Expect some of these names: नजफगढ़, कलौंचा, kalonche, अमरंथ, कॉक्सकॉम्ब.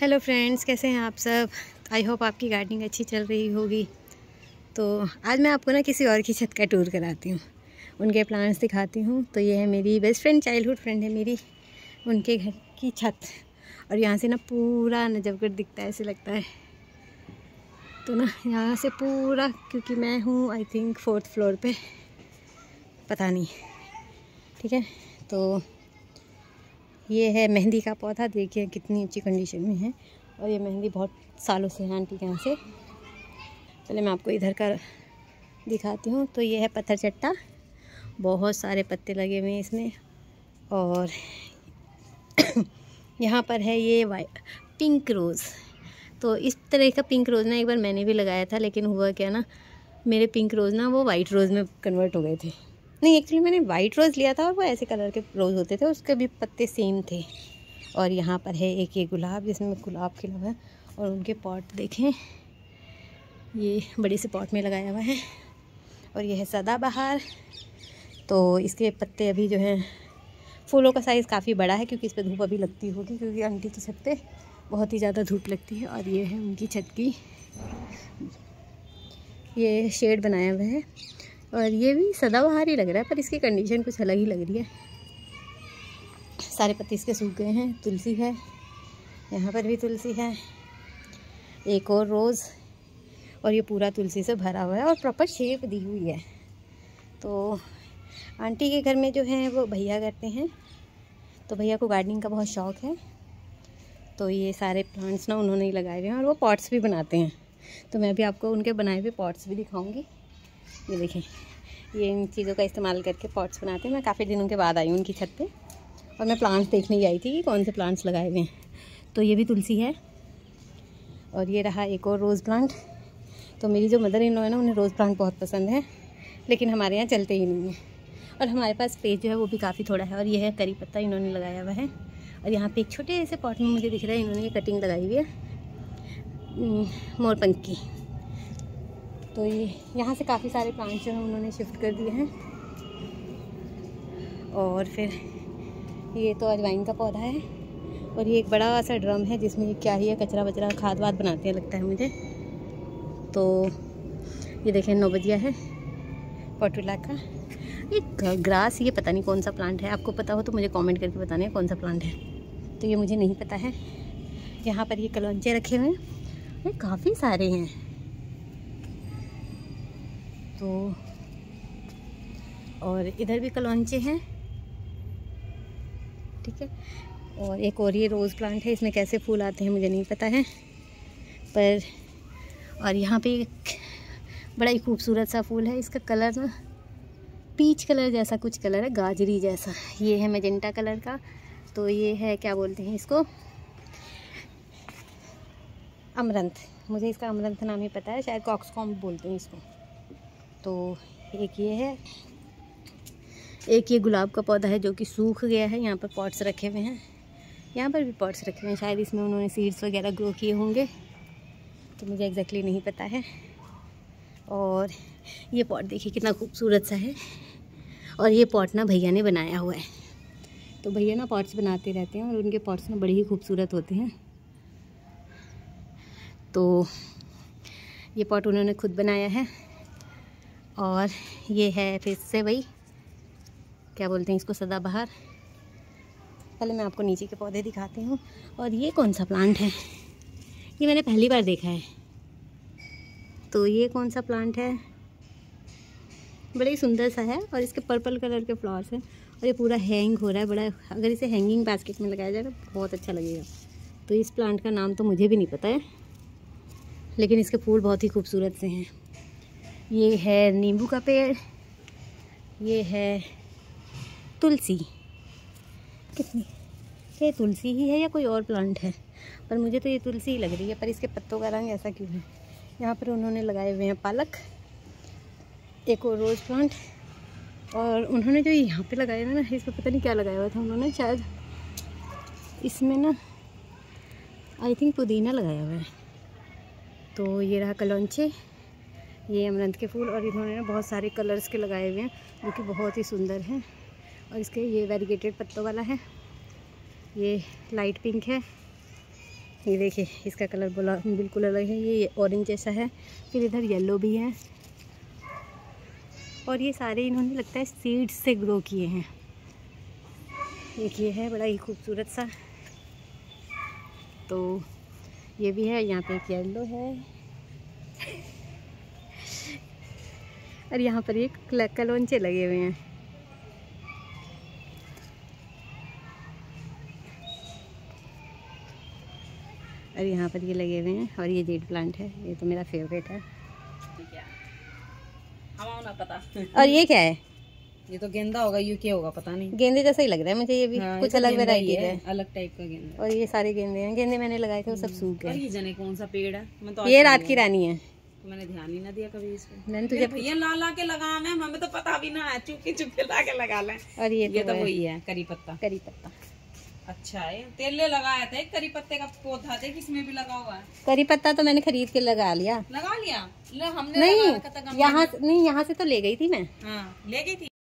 Hello friends, कैसे हैं आप सब। आई होप आपकी गार्डनिंग अच्छी चल रही होगी। तो आज मैं आपको ना किसी और की छत का टूर कराती हूँ, उनके प्लांट्स दिखाती हूँ। तो ये है मेरी बेस्ट फ्रेंड, चाइल्डहुड फ्रेंड है मेरी, उनके घर की छत। और यहाँ से ना पूरा नजफगढ़ दिखता है, ऐसे लगता है। तो ना यहाँ से पूरा, क्योंकि मैं हूँ आई थिंक 4th फ्लोर पे, पता नहीं, ठीक है। तो ये है मेहंदी का पौधा, देखिए कितनी अच्छी कंडीशन में है। और ये मेहंदी बहुत सालों से आंटी के यहाँ से। पहले मैं आपको इधर का दिखाती हूँ। तो ये है पत्थर चट्टा, बहुत सारे पत्ते लगे हुए हैं इसमें। और यहाँ पर है ये वाइट पिंक रोज़। तो इस तरह का पिंक रोज़ ना एक बार मैंने भी लगाया था, लेकिन हुआ क्या ना, मेरे पिंक रोज़ ना वो वाइट रोज़ में कन्वर्ट हो गए थे। नहीं, एक्चुअली मैंने वाइट रोज़ लिया था और वो ऐसे कलर के रोज़ होते थे, उसके भी पत्ते सेम थे। और यहाँ पर है एक ये गुलाब, जिसमें गुलाब खिला हुआ है। और उनके पॉट देखें, ये बड़े से पॉट में लगाया हुआ है। और यह है सदाबहार। तो इसके पत्ते अभी जो हैं, फूलों का साइज़ काफ़ी बड़ा है, क्योंकि इस पर धूप अभी लगती होगी, क्योंकि आंटी की छत पे बहुत ही ज़्यादा धूप लगती है। और ये है उनकी छत की, ये शेड बनाया हुआ है। और ये भी सदाबहार ही लग रहा है, पर इसकी कंडीशन कुछ अलग ही लग रही है। सारे पत्ते इसके सूख गए हैं। तुलसी है, यहाँ पर भी तुलसी है, एक और रोज़। और ये पूरा तुलसी से भरा हुआ है और प्रॉपर शेप दी हुई है। तो आंटी के घर में जो है वो भैया करते हैं, तो भैया को गार्डनिंग का बहुत शौक़ है। तो ये सारे प्लांट्स ना उन्होंने ही लगाए हुए हैं, और वो पॉट्स भी बनाते हैं। तो मैं भी आपको उनके बनाए हुए पॉट्स भी दिखाऊंगी। ये देखें, ये इन चीज़ों का इस्तेमाल करके पॉट्स बनाते हैं। मैं काफ़ी दिनों के बाद आई हूँ उनकी छत पे, और मैं प्लांट्स देखने ही आई थी कि कौन से प्लांट्स लगाए हुए हैं। तो ये भी तुलसी है, और ये रहा एक और रोज़ प्लांट। तो मेरी जो मदर इन लॉ है ना, उन्हें रोज़ प्लांट बहुत पसंद है, लेकिन हमारे यहाँ चलते ही नहीं हैं। और हमारे पास स्पेस जो है वो भी काफ़ी थोड़ा है। और ये है करी पत्ता, इन्होंने लगाया हुआ है। और यहाँ पे एक छोटे ऐसे पॉट में मुझे दिख रहा है, इन्होंने ये कटिंग लगाई हुई है मोरपंख की। तो ये यहाँ से काफ़ी सारे प्लांट्स जो हैं उन्होंने शिफ्ट कर दिए हैं। और फिर ये तो अजवाइन का पौधा है। और ये एक बड़ा सा ड्रम है, जिसमें क्या ही है, कचरा वचरा खाद वाद बनाते हैं लगता है मुझे। तो ये देखें, नौबजिया है, पॉटुला का एक ग्रास, ये पता नहीं कौन सा प्लांट है। आपको पता हो तो मुझे कमेंट करके बताना है कौन सा प्लांट है। तो ये मुझे नहीं पता है। यहाँ पर ये कलौंचे रखे हुए हैं, ये काफ़ी सारे हैं। तो और इधर भी कलौंचे हैं, ठीक है। और एक और ये रोज़ प्लांट है, इसमें कैसे फूल आते हैं मुझे नहीं पता है, पर। और यहाँ पे बड़ा ही खूबसूरत सा फूल है, इसका कलर ना पीच कलर जैसा कुछ कलर है, गाजरी जैसा। ये है मैजेंटा कलर का। तो ये है, क्या बोलते हैं इसको, अमरंथ। मुझे इसका अमरंथ नाम ही पता है, शायद कॉक्सकॉम्ब बोलते हैं इसको। तो एक ये है, एक ये गुलाब का पौधा है जो कि सूख गया है। यहाँ पर पॉट्स रखे हुए हैं, यहाँ पर भी पॉट्स रखे हुए हैं, शायद इसमें उन्होंने सीड्स वगैरह ग्रो किए होंगे, तो मुझे एग्जैक्टली नहीं पता है। और ये पॉट देखिए कितना खूबसूरत सा है। और ये पॉट ना भैया ने बनाया हुआ है। तो भैया ना पॉट्स बनाते रहते हैं, और उनके पॉट्स ना बड़े ही खूबसूरत होते हैं। तो ये पॉट उन्होंने खुद बनाया है। और ये है फिर से वही, क्या बोलते हैं इसको, सदाबहार। पहले मैं आपको नीचे के पौधे दिखाती हूँ। और ये कौन सा प्लांट है, ये मैंने पहली बार देखा है। तो ये कौन सा प्लांट है, बड़ा ही सुंदर सा है, और इसके पर्पल कलर के फ्लावर्स हैं। और ये पूरा हैंग हो रहा है, बड़ा। अगर इसे हैंगिंग बास्केट में लगाया जाए तो बहुत अच्छा लगेगा। तो इस प्लांट का नाम तो मुझे भी नहीं पता है, लेकिन इसके फूल बहुत ही खूबसूरत से हैं। ये है नींबू का पेड़, ये है तुलसी। कितनी ये तुलसी ही है या कोई और प्लांट है, पर मुझे तो ये तुलसी ही लग रही है। पर इसके पत्तों का रंग ऐसा क्यों है। यहाँ पर उन्होंने लगाए हुए हैं पालक, एक और रोज़ प्लांट। और उन्होंने जो यहाँ पे लगाए हुए ना, इस पर पता नहीं क्या लगाया हुआ था उन्होंने, शायद इसमें ना आई थिंक पुदीना लगाया हुआ है। तो ये रहा कलौंचे, ये अमरंथ के फूल। और इन्होंने ना बहुत सारे कलर्स के लगाए हुए हैं, जो कि बहुत ही सुंदर हैं। और इसके ये वेरीगेटेड पत्तों वाला है, ये लाइट पिंक है, ये देखिए इसका कलर बिल्कुल अलग है, ये ऑरेंज जैसा है। फिर इधर येलो भी है और ये सारे इन्होंने लगता है सीड्स से ग्रो किए हैं। एक ये है बड़ा ही खूबसूरत सा, तो ये भी है। यहाँ पे एक येलो है और यहाँ पर ये कलोंचे लगे हुए हैं। और यहाँ पर ये लगे हुए हैं और ये जेड प्लांट है, ये तो मेरा फेवरेट है। पता और ये क्या है? ये तो गेंदा होगा, यूके होगा, पता नहीं, गेंदे जैसा ही लग रहा है मुझे। ये भी हाँ, कुछ अलग वैरायटी है, अलग टाइप का गेंदा। और ये सारे गेंदे हैं, गेंदे मैंने लगाए थे वो सब सूख गए। ये जाने कौन सा पेड़ है, मैं तो ये रात की रानी है। मैंने ध्यान ही ना दिया कभी इस पे। मैंने तुझे भैया ला के लगाना है, हमें तो पता भी ना है, चुपके चुपके ला के लगा लें। और ये तो वही है करी पत्ता, करी पत्ता अच्छा है। तेले लगाया था एक करी पत्ते का पौधा, थे इसमें भी लगा हुआ है करी पत्ता, तो मैंने खरीद के लगा लिया। हमने नहीं यहाँ से तो ले गई थी मैं, हाँ ले गई थी।